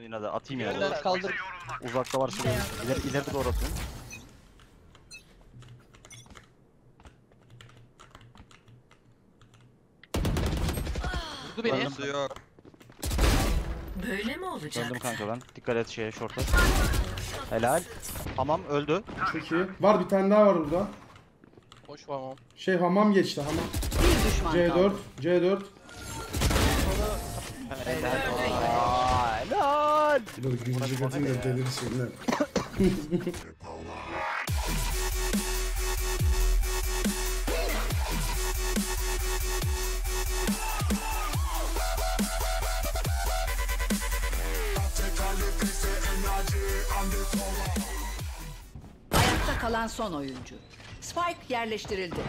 onu yine de atayım yani. Kaldır. Uzakta var şimdi. İleride doğru atıyorum. Vurdu beni. Ölüm. Yok. Böyle mi olacak? Öldüm kanka ben. Dikkat et şeye, şorta. Helal. Hamam öldü. Çok iyi. Var bir tane daha var burada. Boş hamam. Şey hamam geçti hamam. C4. C4. Helal. Gülücü götünle delirsinler. Ayakta kalan son oyuncu. Spike yerleştirildi.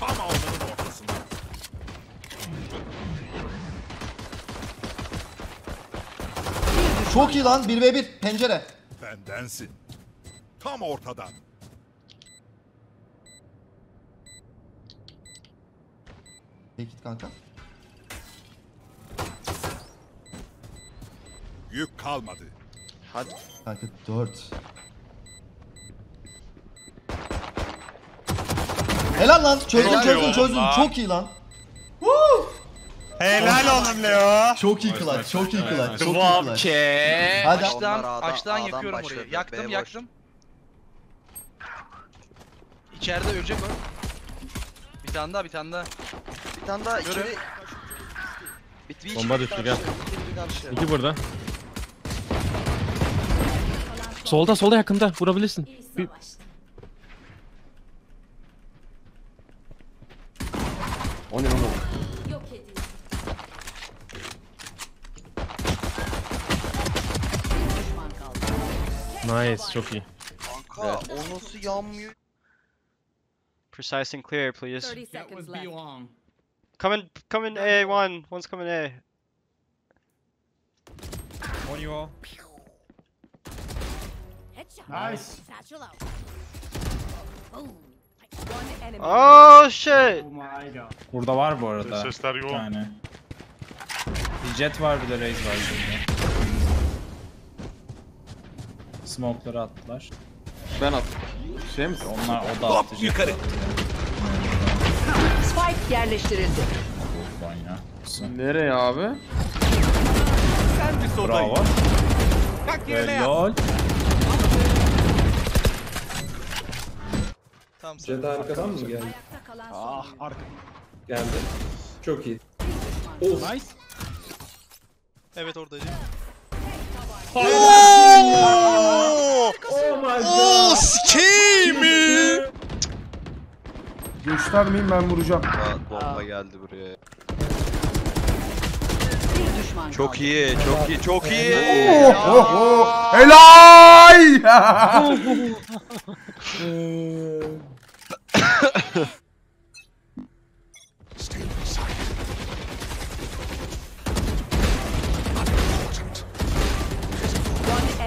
Tam ağzının ortasında. Çok iyi lan, 1v1 pencere. Bendensin. Tam ortadan. Git kanka. Yük kalmadı. Hadi. Kanka 4. Helal lan, çözdün. Lan. Çok iyi lan. Helal oğlum Leo. Çok iyi clutch, çok iyi clutch, çok iyi clutch. Hadi açtan yakıyorum orayı. Yaktım. İçeride ölecek o. Bir tane daha içeri. Bomba düştü gel. İki burada. Solda yakında vurabilirsin. O ne lan o? Nice, çok iyi. Kanka, o nasıl yanmıyor? Precise and clear, please. Come in A1. One's coming A. On you all. Nice. Oh shit. Burada var bu arada. Sesler yoğun. Bir jet var, bir de raise var. Smoke'ları attılar. Ben attım. Şey mi? Onlar o da attı. Yukarı. Spike yerleştirildi. Nereye abi? Sen bir sodayı. Kalk yerine yap. Jedi arkadan mı geldi? Ah arka. Geldi. Çok iyi. Oh. Nice. Evet oradaydı. Ooo! Ooo! Sikeyim! Göstermeyeyim, ben vuracağım. Bomba geldi buraya. Çok iyi, çok iyi, çok iyi! Oh! Helal!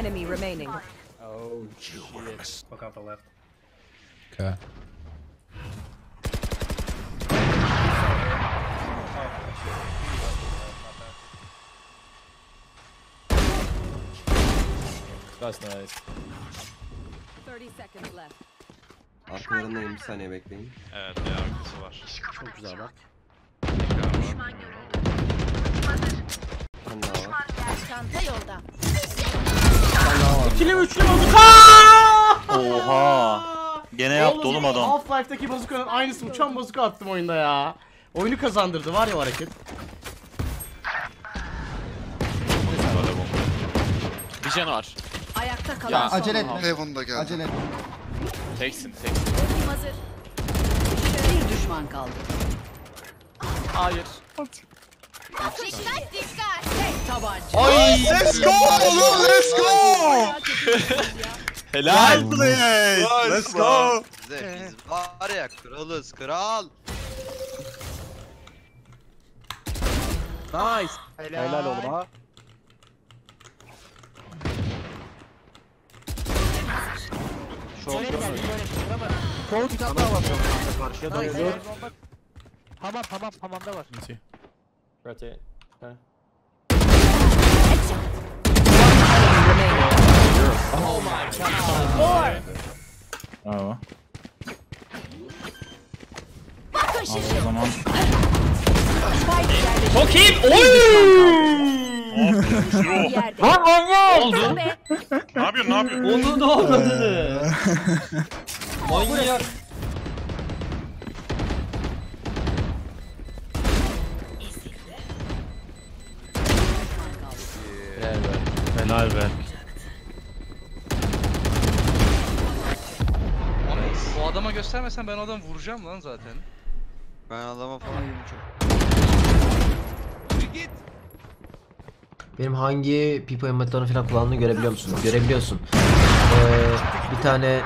Enemy remaining. Oh shit. Fuck out the left. Okay. That's nice. 30 seconds left. Arkalarında 20 saniye bekleyin. Evet, bir arkası var. Çok güzel bak. Çanta yolda. İkili üçlü bazuka. Oha. Gene yaptı oğlum adam. Half-Life'daki bazukanın aynısı, uçan bazuka attım oyunda ya. Oyunu kazandırdı var ya hareket. Bir can var. Ayakta kalan. Ya acele etme. Heaven'da geldi. Acele etme. Teksin. Hazır. Bir düşman kaldı. Hayır. Dikkat. Ay, let's go oğlum, let's go. Helal play. Let's go. Biz var ya kralız, kral. Nice. Helal oğlum ha. Çok da var. Karşıya da geliyor. Hamamda var. Right. Lan manyak! Ne oldu? Ne yapıyorsun? Ne yapıyorsun? Onu da oldu dedi. Manyak. Helal be. O adama göstermesen ben o adamı vuracağım lan zaten. Ben adama falan yumuşak. Git. Benim hangi pipa emotlarını falan kullandığını görebiliyor musun? Görebiliyorsun. Bir tane.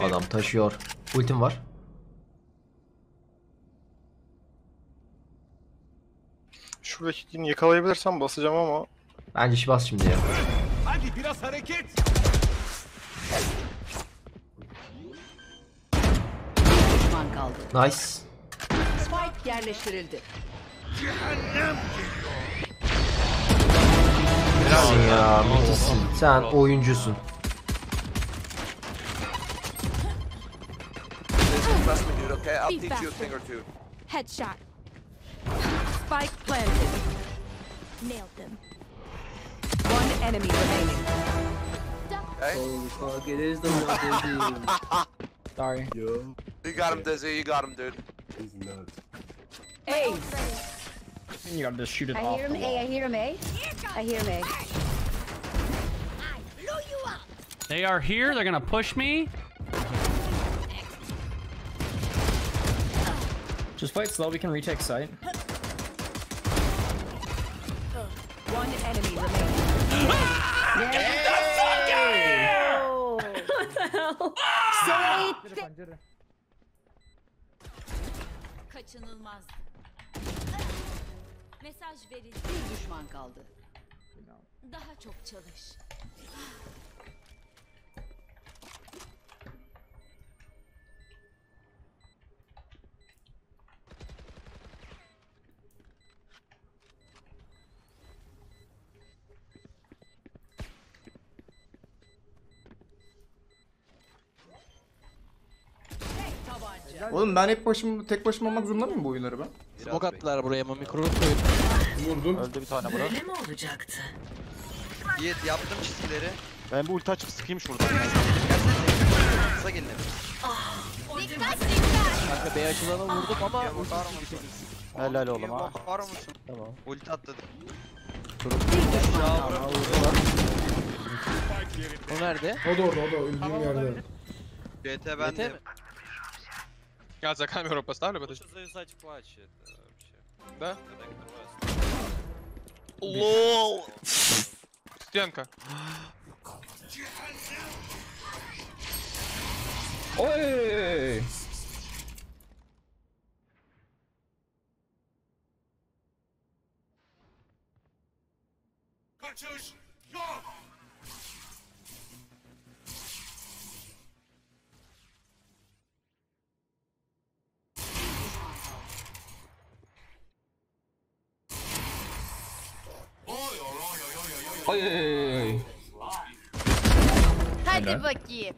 Adam taşıyor. Ultim var. Şuradaki kimi yakalayabilirsem basacağım ama. Bence şi bas şimdi ya. Hadi biraz hareket. Nice. Spike yerleştirildi. Cehennem geliyor. Ya müthişsin. Sen oyuncusun. Headshot. Spike planted. Nailed them. One enemy remaining. Hey. Holy fuck, it is the one dizzy. Sorry. Yo. You got him dizzy, you got him dude. He's nuts. Hey! You gotta just shoot it off. I hear him A, I hear him A. I hear him A. I blew you up! They are here, they're gonna push me. Just fight slow, we can retake site. One enemy remaining. Ah! Get the fuck out here! Oh. What the hell? Ah! Kaçınılmazdı. Mesaj verildi. Bir düşman kaldı. Daha çok çalış. Oğlum ben hep başım, tek başıma olmak zorunda mıyım bu oyunları ben? Smoke attılar buraya, mami kuruluk koyun. Vurdum. Öldü bir tane bura. Böyle mi olacaktı? Yiğit yaptım çizgileri. Ben bu ulti açıp sıkayım şuradan. Kısa gelin hemen. Dikkat dikkat! Kanka B'ye açılanı vurdum ama helal oğlum ha. Tamam. Ulti atladım. Kuruluk. O nerede? O da orada, o da öldüğüm yerde. GT bende. Я за камеру поставлю, потому что завязать плачь это вообще. Да? Лол! Стенка. Ой! Хочешь? Ay. Hadi bakayım.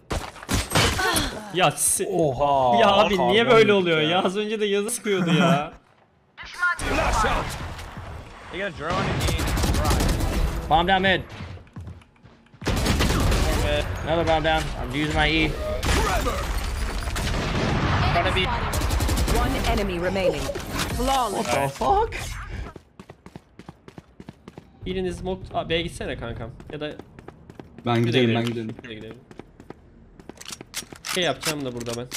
Ya oha. Ya abi niye böyle oluyor ya? Az önce de yazı sıkıyordu ya. Bomb down mid. Another bomb down. I'm using my E. One enemy remaining. What the fuck? Biriniz mod B'ye gitsene kankam ya da ben gidelim, ben gidelim. Şey yapacağım da burada ben.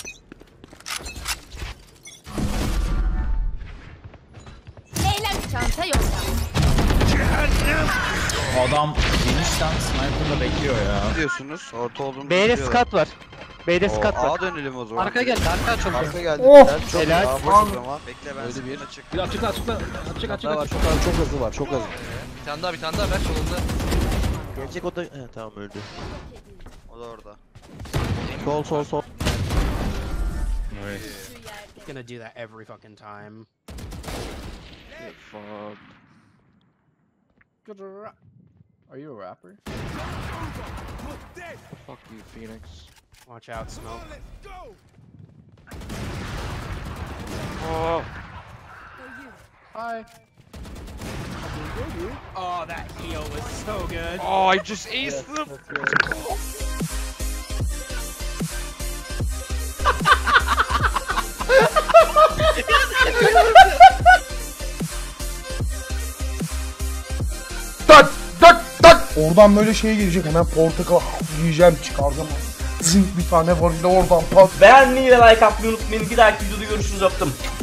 Eğlen çanta yoksa. Adam genişten sniper'la bekliyor ya. Ne diyorsunuz? Orta olduğumu B'de skat var. B'de skat var. A dönelim o zaman. Arka geldi, arka çok. Arka geldi. Oh! Helal. Bekle ben size bir açık. Bir açık açık. Çok hızlı var, çok hızlı. Bir tane daha, bir tane daha ver solunda. Gelecek o da... He tamam öldü. O da orada. Sol sol sol. He's gonna do that every fucking time. Hey, fuck. Are you a rapper? Fuck you, Phoenix. Watch out, Smoke. Oh! die. Oh, that heal was so good. Oh, I just aced them. Dört, dört, dört. Oradan böyle şey gelecek, hemen portakal yiyeceğim, çıkardım. Zınk bir tane var, oradan pat. Beğenmeyi ve like atmayı unutmayın. Bir dahaki videoda görüşürüz, öptüm.